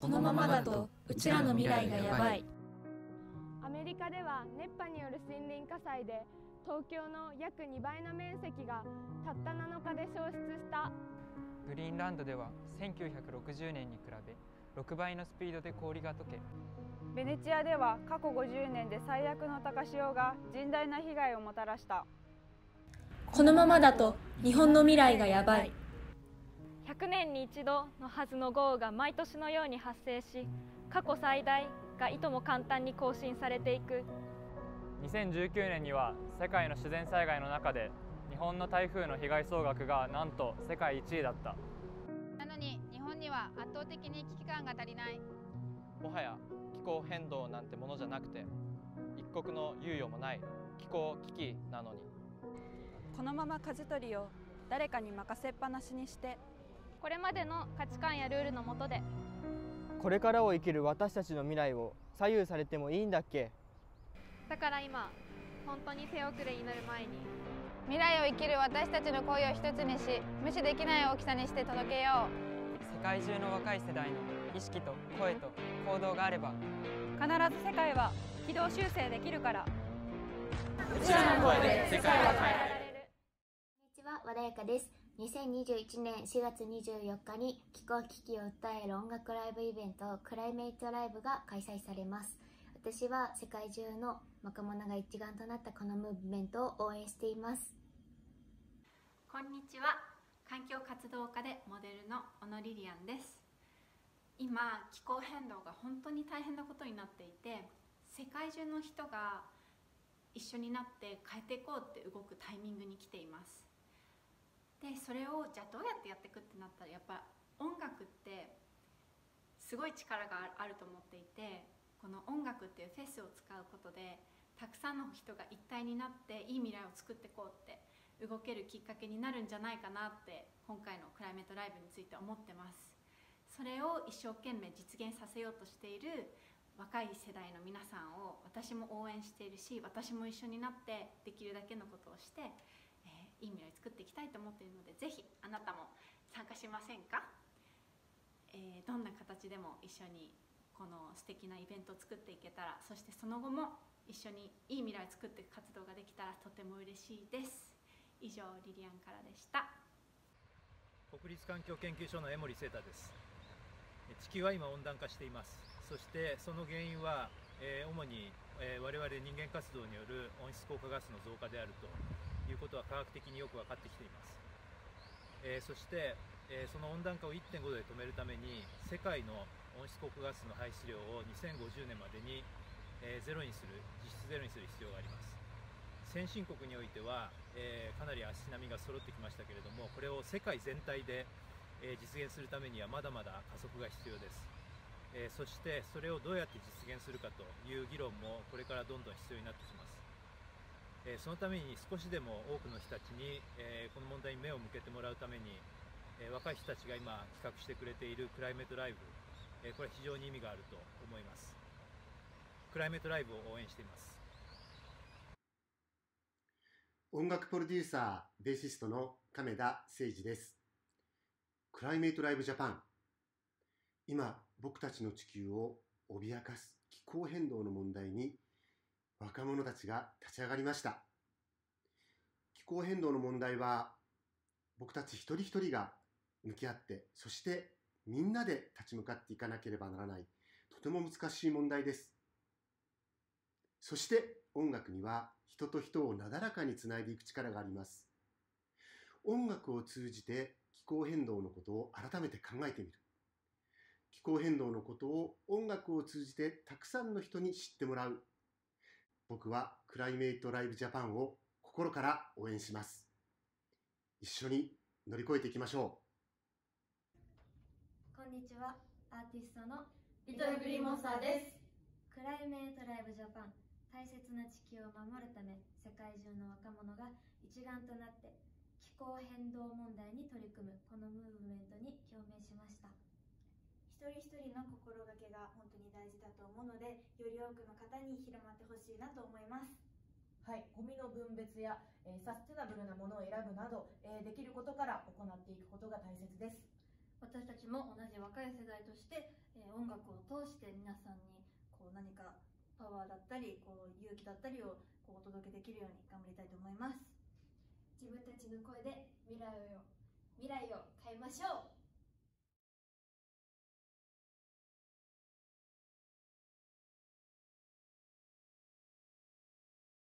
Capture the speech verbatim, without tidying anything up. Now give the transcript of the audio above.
このままだとうちらの未来がやばい。アメリカでは熱波による森林火災で東京の約にばいの面積がたったなのかで消失した。グリーンランドではせんきゅうひゃくろくじゅうねんに比べろくばいのスピードで氷が溶け、ベネチアでは過去ごじゅうねんで最悪の高潮が甚大な被害をもたらした。このままだと日本の未来がやばい。ひゃくねんに一度のはずの豪雨が毎年のように発生し、過去最大がいとも簡単に更新されていく。にせんじゅうきゅうねんには世界の自然災害の中で日本の台風の被害総額がなんと世界いちいだった。なのに日本には圧倒的に危機感が足りない。もはや気候変動なんてものじゃなくて、一刻の猶予もない気候危機なのに、このまま舵取りを誰かに任せっぱなしにして、これまでの価値観やルールの下でこれからを生きる私たちの未来を左右されてもいいんだっけ。だから今本当に手遅れになる前に、未来を生きる私たちの声を一つにし、無視できない大きさにして届けよう。世界中の若い世代の意識と声と行動があれば必ず世界は軌道修正できるから、うちらの声で世界は変えられる。和田彩香です。にせんにじゅういちねんしがつにじゅうよっかに気候危機を訴える音楽ライブイベントクライメイトライブが開催されます。私は世界中の若者が一丸となったこのムーブメントを応援しています。こんにちは、環境活動家でモデルの小野リリアンです。今気候変動が本当に大変なことになっていて、世界中の人が一緒になって変えていこうって動くタイミングに来ています。でそれをじゃあどうやってやっていくってなったら、やっぱ音楽ってすごい力があると思っていて、この音楽っていうフェスを使うことでたくさんの人が一体になっていい未来を作っていこうって動けるきっかけになるんじゃないかなって今回のクライメートライブについて思ってます。それを一生懸命実現させようとしている若い世代の皆さんを私も応援しているし、私も一緒になってできるだけのことをしていい未来作っていきたいと思っているので、ぜひあなたも参加しませんか。えー、どんな形でも一緒にこの素敵なイベントを作っていけたら、そしてその後も一緒にいい未来を作っていく活動ができたらとても嬉しいです。以上、リリアンからでした。国立環境研究所の江守聖太です。地球は今温暖化しています。そしてその原因は、えー、主に、えー、我々人間活動による温室効果ガスの増加であるということは科学的によく分かってきています。えー、そして、えー、その温暖化を いってんごどで止めるために、世界の温室効果ガスの排出量をにせんごじゅうねんまでに、えー、ゼロにする、実質ゼロにする必要があります。先進国においては、えー、かなり足並みが揃ってきましたけれども、これを世界全体で、えー、実現するためにはまだまだ加速が必要です。えー、そしてそれをどうやって実現するかという議論もこれからどんどん必要になってきます。そのために少しでも多くの人たちにこの問題に目を向けてもらうために、若い人たちが今企画してくれているクライメートライブ、これは非常に意味があると思います。クライメートライブを応援しています。音楽プロデューサー、ベーシストの亀田誠二です。クライメートライブジャパン、今僕たちの地球を脅かす気候変動の問題に若者たちが立ち上がりました。気候変動の問題は僕たち一人一人が向き合って、そしてみんなで立ち向かっていかなければならない、とても難しい問題です。そして音楽には人と人をなだらかにつないでいく力があります。音楽を通じて気候変動のことを改めて考えてみる。気候変動のことを音楽を通じてたくさんの人に知ってもらう。僕はクライメイトライブジャパンを心から応援します。一緒に乗り越えていきましょう。こんにちは、アーティストのリトルグリーンモンスターです。クライメイトライブジャパン、大切な地球を守るため、世界中の若者が一丸となって気候変動問題に取り組むこのムーブメントに共鳴しました。一人一人の心がけが本当に大事だと思うので、より多くの方に広まってほしいなと思います。はい、ゴミの分別や、えー、サステナブルなものを選ぶなど、えー、できることから行っていくことが大切です。私たちも同じ若い世代として、えー、音楽を通して皆さんにこう何かパワーだったりこう勇気だったりをこうお届けできるように頑張りたいと思います。自分たちの声で未来を未来を変えましょう。